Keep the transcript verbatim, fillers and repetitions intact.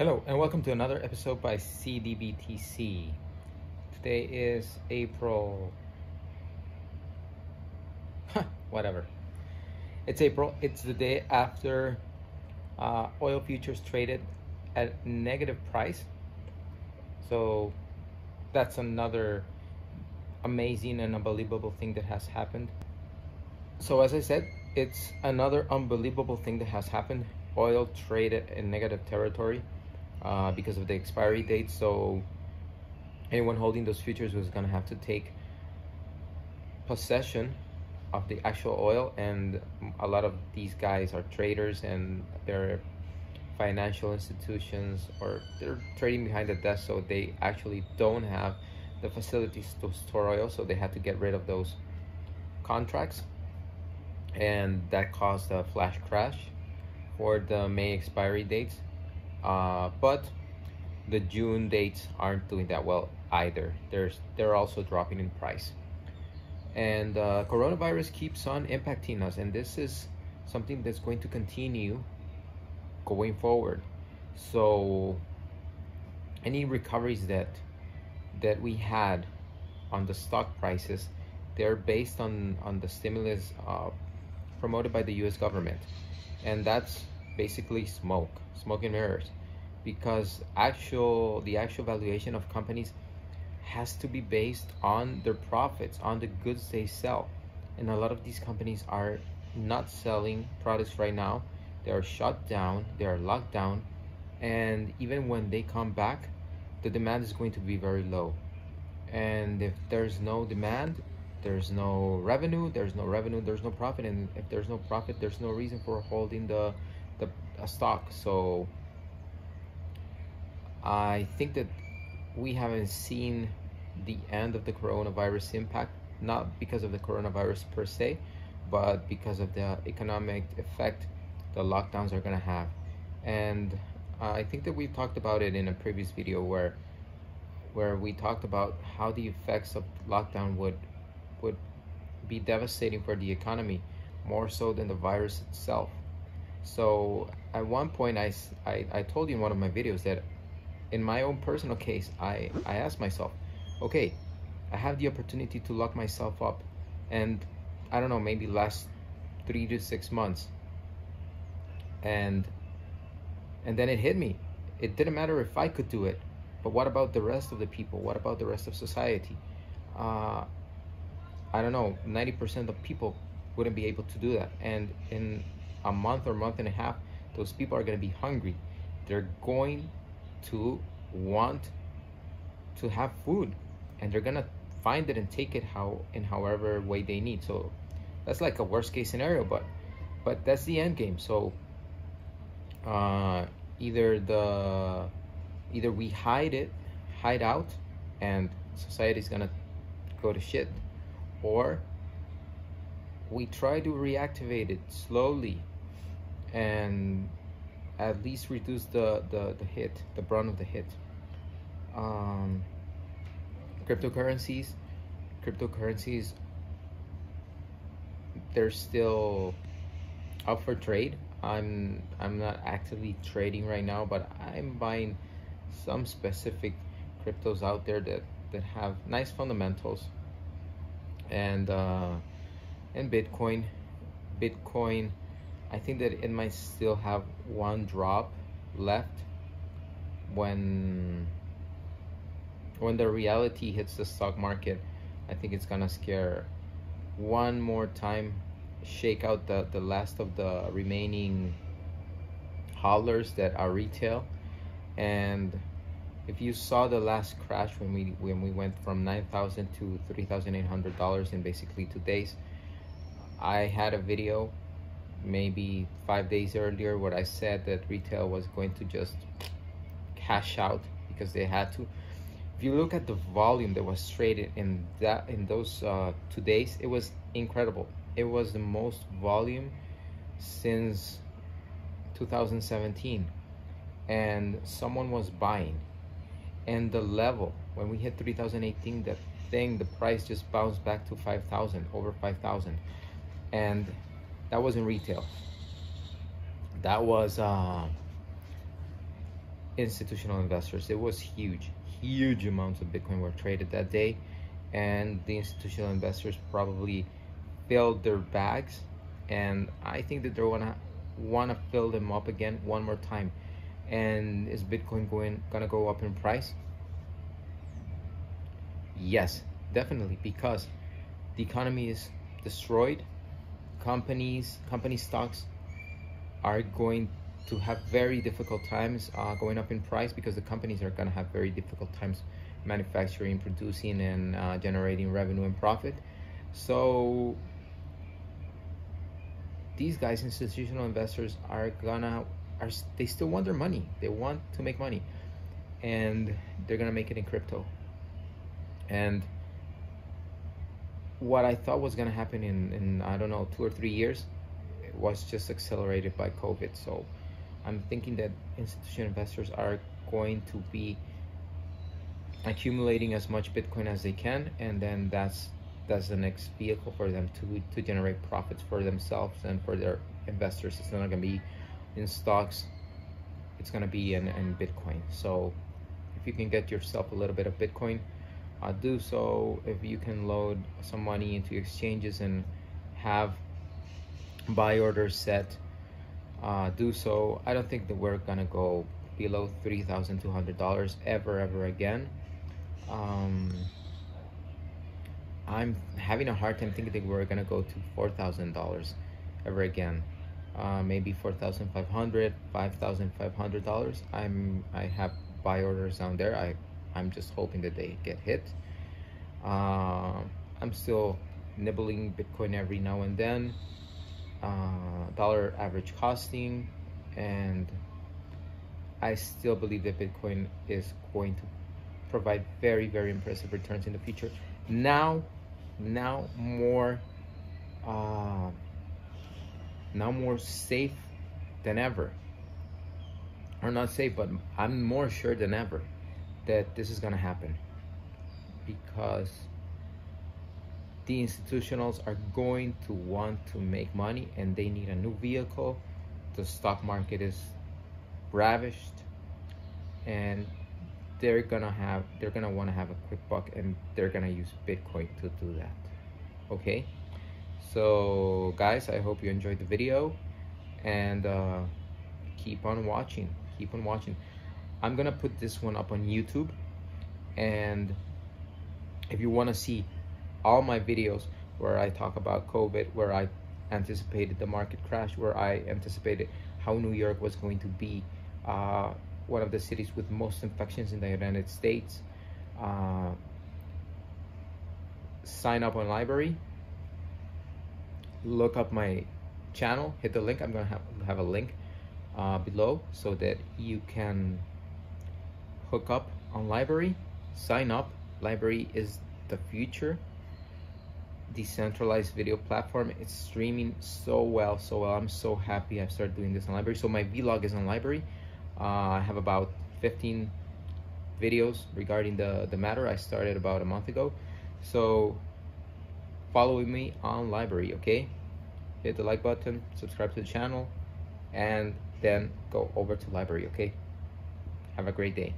Hello and welcome to another episode by C D B T C. Today is April... whatever. It's April. It's the day after uh, oil futures traded at negative price. So that's another amazing and unbelievable thing that has happened. So as I said, it's another unbelievable thing that has happened. Oil traded in negative territory uh, because of the expiry date. So anyone holding those futures was going to have to take possession of the actual oil, and a lot of these guys are traders and they're financial institutions, or they're trading behind the desk, so they actually don't have the facilities to store oil, so they had to get rid of those contracts, and that caused a flash crash for the May expiry dates. Uh, but the June dates aren't doing that well either. There's they're also dropping in price, and uh, coronavirus keeps on impacting us, and this is something that's going to continue going forward. So any recoveries that that we had on the stock prices, they're based on on the stimulus uh, promoted by the U S government, and that's basically smoke smoke and mirrors, because actual the actual valuation of companies has to be based on their profits, on the goods they sell, and a lot of these companies are not selling products right now. They are shut down, they are locked down, and even when they come back, the demand is going to be very low. And if there's no demand, there's no revenue, there's no revenue, there's no profit, and if there's no profit, there's no reason for holding the the a stock. So I think that we haven't seen the end of the coronavirus impact, not because of the coronavirus per se, but because of the economic effect the lockdowns are going to have. And I think that we talked about it in a previous video where where we talked about how the effects of lockdown would would be devastating for the economy, more so than the virus itself. So at one point I, I, I told you in one of my videos that in my own personal case, I, I asked myself, okay, I have the opportunity to lock myself up, and I don't know, maybe last three to six months. And and then it hit me. It didn't matter if I could do it, but what about the rest of the people? What about the rest of society? Uh, I don't know, ninety percent of people wouldn't be able to do that. And in a month or month and a half, those people are gonna be hungry. They're going to want to have food, and they're gonna find it and take it how in however way they need. So that's like a worst case scenario, but but that's the end game. So uh, either the either we hide it, hide out, and society's gonna go to shit, or we try to reactivate it slowly and at least reduce the, the, the hit, the brunt of the hit. Um, cryptocurrencies, cryptocurrencies, they're still up for trade. I'm, I'm not actively trading right now, but I'm buying some specific cryptos out there that, that have nice fundamentals. And uh, and Bitcoin, Bitcoin, I think that it might still have one drop left when when the reality hits the stock market. I think it's gonna scare one more time, shake out the the last of the remaining hodlers that are retail. And if you saw the last crash when we when we went from nine thousand dollars to three thousand eight hundred dollars in basically two days, I had a video maybe five days earlier where I said that retail was going to just cash out because they had to. If you look at the volume that was traded in that in those uh, two days, it was incredible. It was the most volume since two thousand seventeen, and someone was buying. And the level when we hit three thousand eighteen, that thing, the price just bounced back to five thousand, over five thousand, and that wasn't retail. That was uh, institutional investors. It was huge, huge amounts of Bitcoin were traded that day, and the institutional investors probably filled their bags, and I think that they're gonna wanna fill them up again one more time. And is Bitcoin going gonna go up in price? Yes, definitely, because the economy is destroyed. Companies, company stocks are going to have very difficult times uh, going up in price, because the companies are gonna have very difficult times manufacturing, producing, and uh, generating revenue and profit. So these guys, institutional investors, are gonna are they still want their money. They want to make money, and they're gonna make it in crypto. And what I thought was gonna happen in, in I don't know, two or three years, it was just accelerated by COVID. So I'm thinking that institutional investors are going to be accumulating as much Bitcoin as they can, and then that's that's the next vehicle for them to to generate profits for themselves and for their investors. It's not gonna be in stocks, it's gonna be in, in Bitcoin. So if you can get yourself a little bit of Bitcoin, uh, do so. If you can load some money into exchanges and have buy orders set, uh, do so. I don't think that we're gonna go below three thousand two hundred dollars ever ever again. um, I'm having a hard time thinking that we're gonna go to four thousand dollars ever again. Uh, maybe four thousand five hundred dollars, five thousand five hundred dollars. I'm I have buy orders down there. I I'm just hoping that they get hit. Uh, I'm still nibbling Bitcoin every now and then. Uh, dollar average costing, and I still believe that Bitcoin is going to provide very very impressive returns in the future. Now, now more, uh, now more safe than ever, or not safe, but I'm more sure than ever that this is gonna happen, because the institutionals are going to want to make money, and they need a new vehicle. The stock market is ravished, and they're gonna have they're gonna want to have a quick buck, and they're gonna use Bitcoin to do that. Okay, so guys, I hope you enjoyed the video, and uh, keep on watching keep on watching I'm gonna put this one up on YouTube, and if you want to see all my videos where I talk about COVID, where I anticipated the market crash, where I anticipated how New York was going to be uh, one of the cities with most infections in the United States. Uh, sign up on L B R Y, look up my channel, hit the link. I'm gonna have, have a link uh, below, so that you can hook up on L B R Y, sign up. L B R Y is the future decentralized video platform. It's streaming so well, so well. I'm so happy I've started doing this on L B R Y. So my vlog is on L B R Y. Uh, I have about fifteen videos regarding the, the matter. I started about a month ago. So follow me on L B R Y, okay? Hit the like button, subscribe to the channel, and then go over to L B R Y, okay? Have a great day.